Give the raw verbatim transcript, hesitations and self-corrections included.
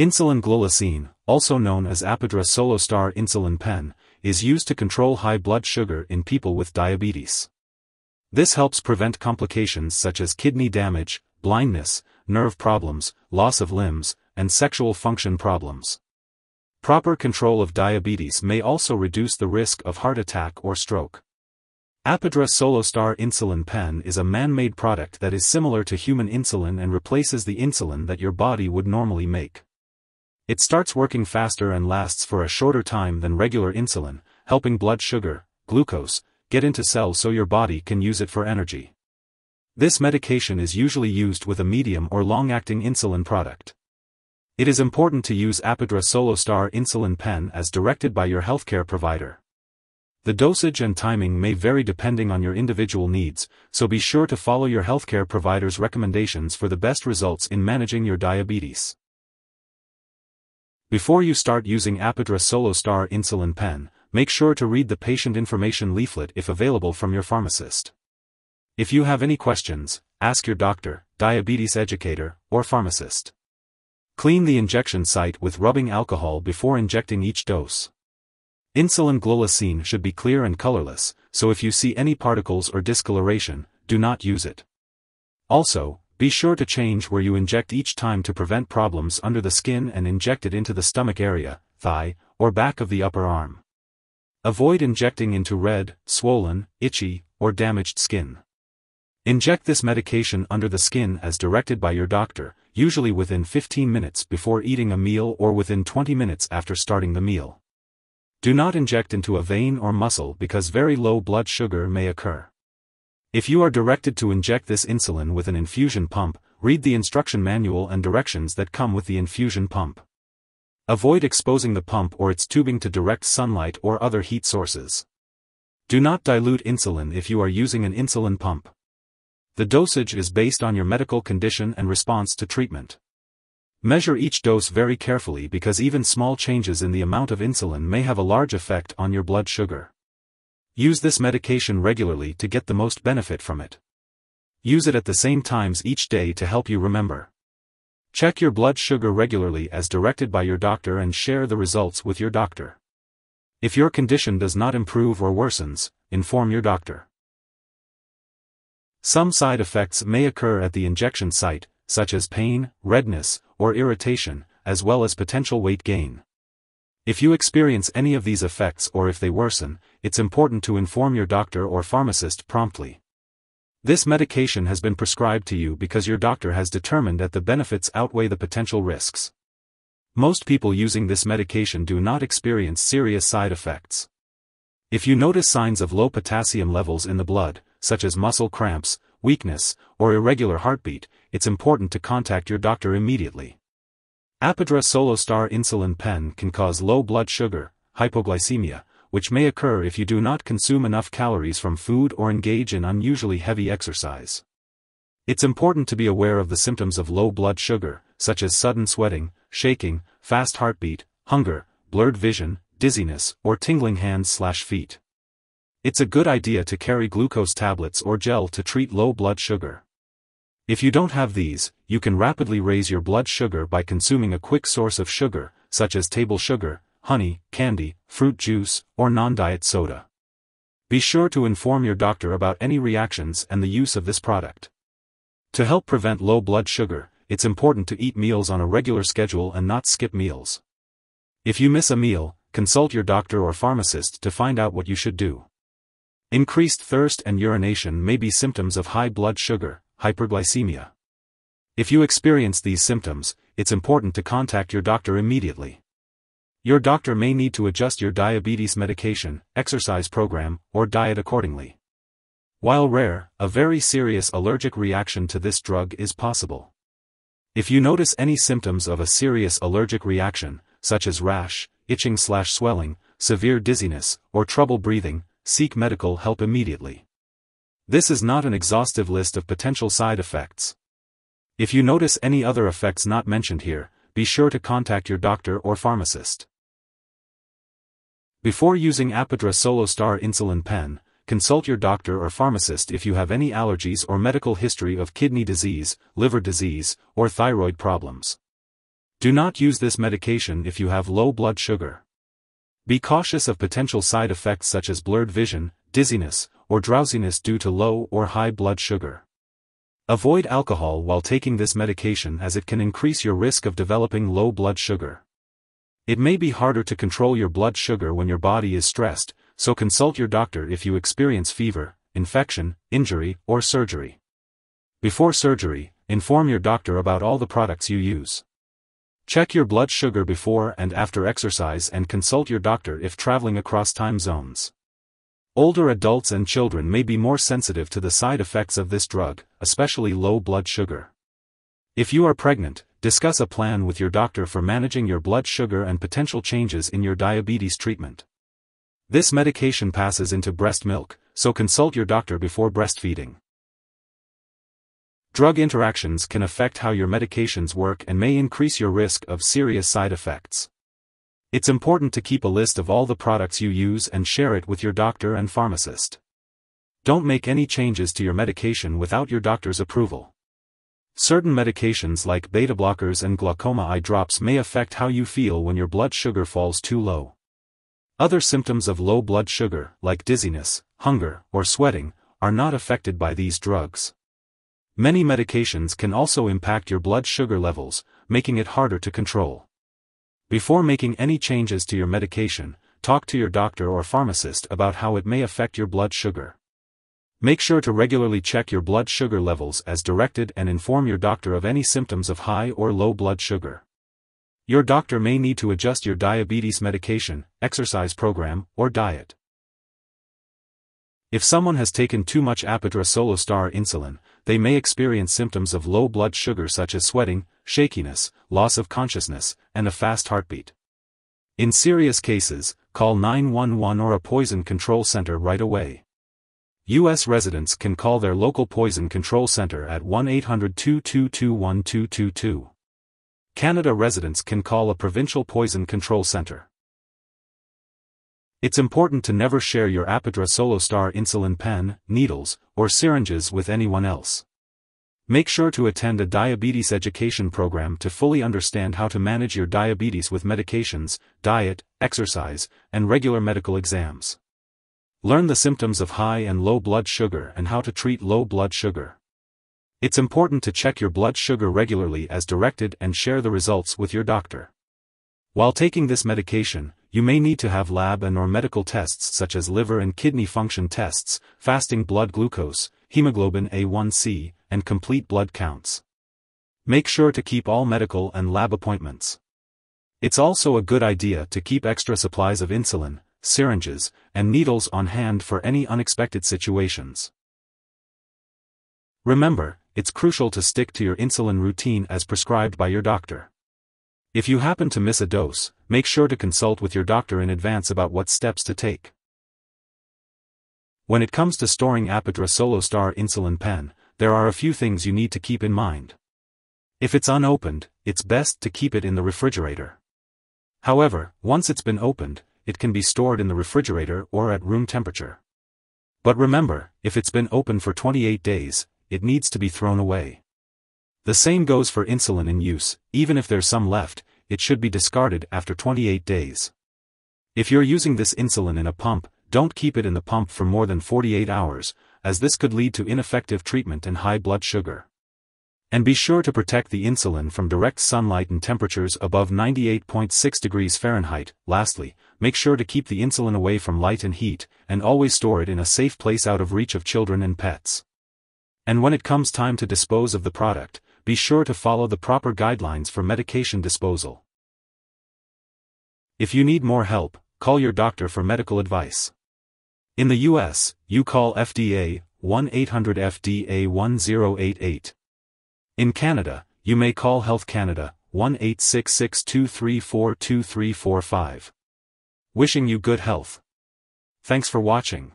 Insulin glulisine, also known as Apidra Solostar Insulin Pen, is used to control high blood sugar in people with diabetes. This helps prevent complications such as kidney damage, blindness, nerve problems, loss of limbs, and sexual function problems. Proper control of diabetes may also reduce the risk of heart attack or stroke. Apidra Solostar Insulin Pen is a man-made product that is similar to human insulin and replaces the insulin that your body would normally make. It starts working faster and lasts for a shorter time than regular insulin, helping blood sugar, glucose, get into cells so your body can use it for energy. This medication is usually used with a medium or long-acting insulin product. It is important to use Apidra Solostar Insulin Pen as directed by your healthcare provider. The dosage and timing may vary depending on your individual needs, so be sure to follow your healthcare provider's recommendations for the best results in managing your diabetes. Before you start using Apidra Solostar Insulin Pen, make sure to read the patient information leaflet if available from your pharmacist. If you have any questions, ask your doctor, diabetes educator, or pharmacist. Clean the injection site with rubbing alcohol before injecting each dose. Insulin glulisine should be clear and colorless, so if you see any particles or discoloration, do not use it. Also, be sure to change where you inject each time to prevent problems under the skin and inject it into the stomach area, thigh, or back of the upper arm. Avoid injecting into red, swollen, itchy, or damaged skin. Inject this medication under the skin as directed by your doctor, usually within fifteen minutes before eating a meal or within twenty minutes after starting the meal. Do not inject into a vein or muscle because very low blood sugar may occur. If you are directed to inject this insulin with an infusion pump, read the instruction manual and directions that come with the infusion pump. Avoid exposing the pump or its tubing to direct sunlight or other heat sources. Do not dilute insulin if you are using an insulin pump. The dosage is based on your medical condition and response to treatment. Measure each dose very carefully because even small changes in the amount of insulin may have a large effect on your blood sugar. Use this medication regularly to get the most benefit from it. Use it at the same times each day to help you remember. Check your blood sugar regularly as directed by your doctor and share the results with your doctor. If your condition does not improve or worsens, inform your doctor. Some side effects may occur at the injection site, such as pain, redness, or irritation, as well as potential weight gain. If you experience any of these effects or if they worsen, it's important to inform your doctor or pharmacist promptly. This medication has been prescribed to you because your doctor has determined that the benefits outweigh the potential risks. Most people using this medication do not experience serious side effects. If you notice signs of low potassium levels in the blood, such as muscle cramps, weakness, or irregular heartbeat, it's important to contact your doctor immediately. Apidra Solostar Insulin Pen can cause low blood sugar, hypoglycemia, which may occur if you do not consume enough calories from food or engage in unusually heavy exercise. It's important to be aware of the symptoms of low blood sugar, such as sudden sweating, shaking, fast heartbeat, hunger, blurred vision, dizziness, or tingling hands/feet. It's a good idea to carry glucose tablets or gel to treat low blood sugar. If you don't have these, you can rapidly raise your blood sugar by consuming a quick source of sugar, such as table sugar, honey, candy, fruit juice, or non-diet soda. Be sure to inform your doctor about any reactions and the use of this product. To help prevent low blood sugar, it's important to eat meals on a regular schedule and not skip meals. If you miss a meal, consult your doctor or pharmacist to find out what you should do. Increased thirst and urination may be symptoms of high blood sugar, hyperglycemia. If you experience these symptoms, it's important to contact your doctor immediately. Your doctor may need to adjust your diabetes medication, exercise program, or diet accordingly. While rare, a very serious allergic reaction to this drug is possible. If you notice any symptoms of a serious allergic reaction, such as rash, itching/swelling, severe dizziness, or trouble breathing, seek medical help immediately. This is not an exhaustive list of potential side effects. If you notice any other effects not mentioned here, be sure to contact your doctor or pharmacist. Before using Apidra Solostar Insulin Pen, consult your doctor or pharmacist if you have any allergies or medical history of kidney disease, liver disease, or thyroid problems. Do not use this medication if you have low blood sugar. Be cautious of potential side effects such as blurred vision, dizziness, or drowsiness due to low or high blood sugar. Avoid alcohol while taking this medication as it can increase your risk of developing low blood sugar. It may be harder to control your blood sugar when your body is stressed, so consult your doctor if you experience fever, infection, injury, or surgery. Before surgery, inform your doctor about all the products you use. Check your blood sugar before and after exercise and consult your doctor if traveling across time zones. Older adults and children may be more sensitive to the side effects of this drug, especially low blood sugar. If you are pregnant, discuss a plan with your doctor for managing your blood sugar and potential changes in your diabetes treatment. This medication passes into breast milk, so consult your doctor before breastfeeding. Drug interactions can affect how your medications work and may increase your risk of serious side effects. It's important to keep a list of all the products you use and share it with your doctor and pharmacist. Don't make any changes to your medication without your doctor's approval. Certain medications like beta blockers and glaucoma eye drops may affect how you feel when your blood sugar falls too low. Other symptoms of low blood sugar, like dizziness, hunger, or sweating, are not affected by these drugs. Many medications can also impact your blood sugar levels, making it harder to control. Before making any changes to your medication, talk to your doctor or pharmacist about how it may affect your blood sugar. Make sure to regularly check your blood sugar levels as directed and inform your doctor of any symptoms of high or low blood sugar. Your doctor may need to adjust your diabetes medication, exercise program, or diet. If someone has taken too much Apidra Solostar insulin, they may experience symptoms of low blood sugar such as sweating, shakiness, loss of consciousness, and a fast heartbeat. In serious cases, call nine one one or a poison control center right away. U S residents can call their local poison control center at one eight hundred, two two two, one two two two. Canada residents can call a provincial poison control center. It's important to never share your Apidra Solostar insulin pen, needles, or syringes with anyone else. Make sure to attend a diabetes education program to fully understand how to manage your diabetes with medications, diet, exercise, and regular medical exams. Learn the symptoms of high and low blood sugar and how to treat low blood sugar. It's important to check your blood sugar regularly as directed and share the results with your doctor. While taking this medication, you may need to have lab and or medical tests such as liver and kidney function tests, fasting blood glucose, hemoglobin A one C, and complete blood counts. Make sure to keep all medical and lab appointments. It's also a good idea to keep extra supplies of insulin, syringes, and needles on hand for any unexpected situations. Remember, it's crucial to stick to your insulin routine as prescribed by your doctor. If you happen to miss a dose, make sure to consult with your doctor in advance about what steps to take. When it comes to storing Apidra Solostar insulin pen, there are a few things you need to keep in mind. If it's unopened, it's best to keep it in the refrigerator. However, once it's been opened, it can be stored in the refrigerator or at room temperature. But remember, if it's been open for twenty-eight days, it needs to be thrown away. The same goes for insulin in use. Even if there's some left, it should be discarded after twenty-eight days. If you're using this insulin in a pump, don't keep it in the pump for more than forty-eight hours, as this could lead to ineffective treatment and high blood sugar. And be sure to protect the insulin from direct sunlight and temperatures above ninety-eight point six degrees Fahrenheit. Lastly, make sure to keep the insulin away from light and heat, and always store it in a safe place out of reach of children and pets. And when it comes time to dispose of the product, be sure to follow the proper guidelines for medication disposal. If you need more help, call your doctor for medical advice. In the U S, you call F D A, one eight hundred F D A one zero eight eight. In Canada, you may call Health Canada, one eight six six, two three four, two three four five. Wishing you good health. Thanks for watching.